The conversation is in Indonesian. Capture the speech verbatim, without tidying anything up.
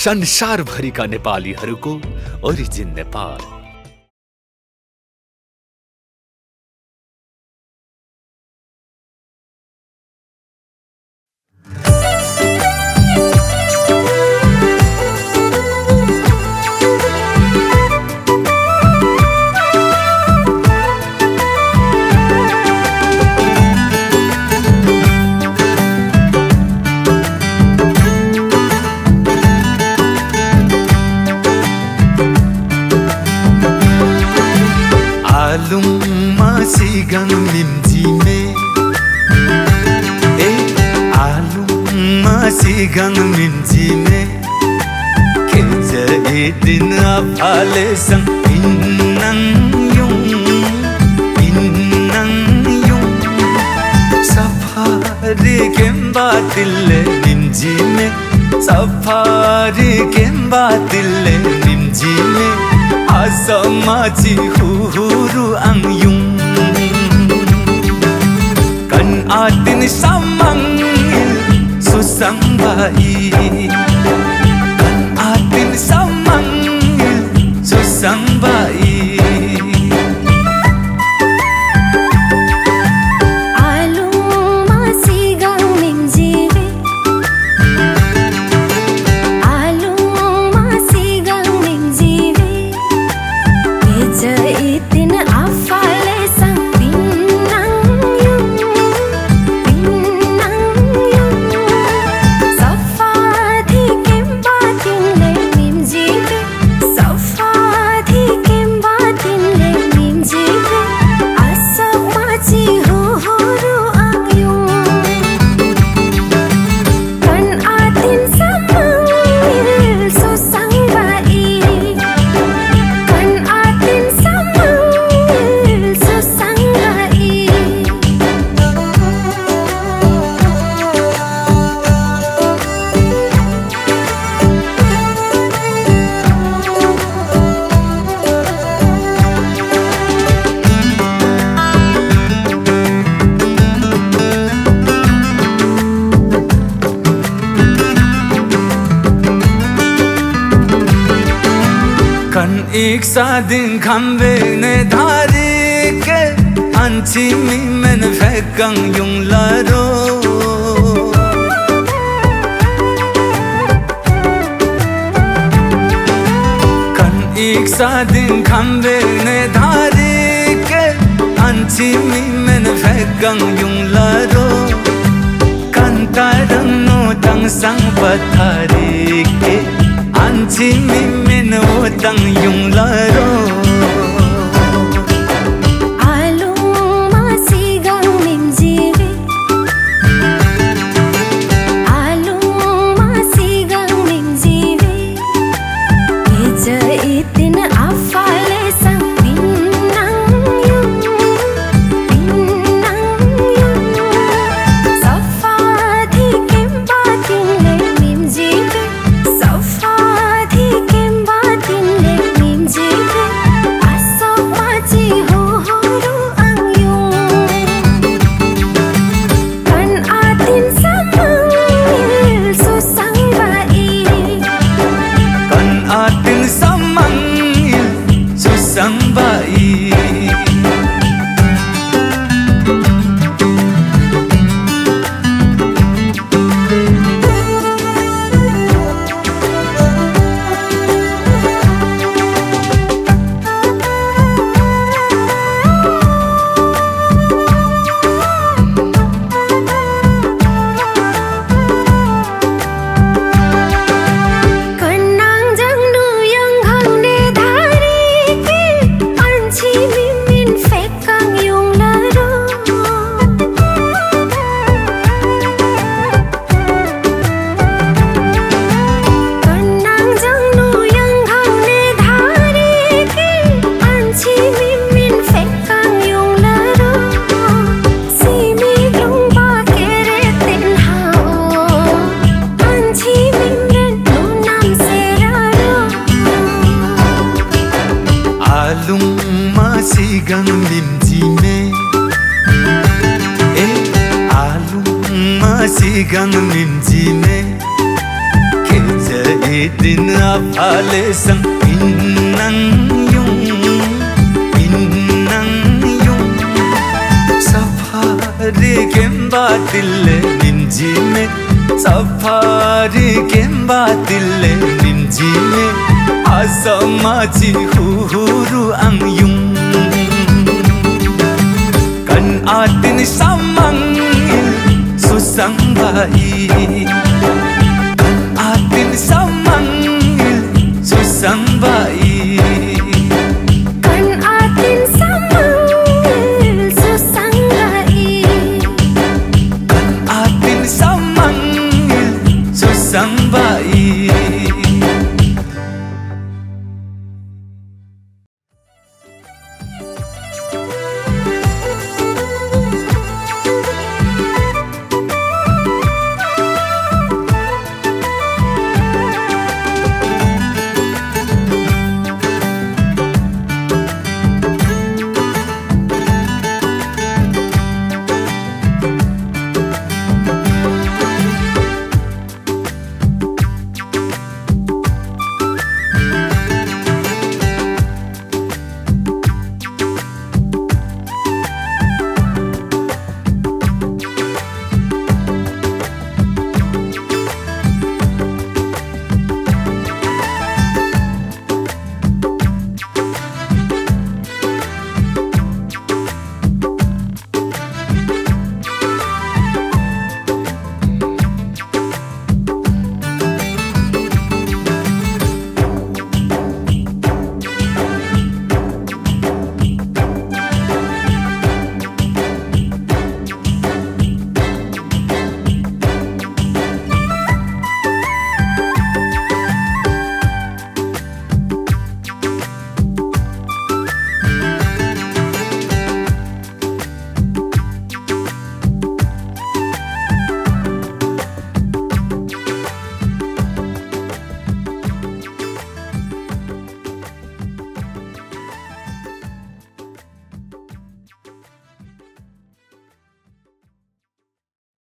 संसार भरी का नेपालीहरूको origin Nepal. Sigang minjime kenja edin apale sang pinang yung pinang yung safari kembatile minjime safari kembatile minjime asamachi huru ang yung kan atin samang Sambai kan atin samang susambai alung masih gang minjive alung masih gang minjive eja itin afale sang pinang yung एक सादिन खंबे ने धारी के अंची मी मन फेकंग युं लारो कन एक सादिन खंबे ने धारी के अंची मी मन फेकंग युं लारो कंता रंगो तंग संग पथारी के अंची मी मन utang yung laro din apalesang innang yung innang yung safari kemba dille ninji me safari kemba dille ninji me asamachi huru ang yung kan atin samang susang bai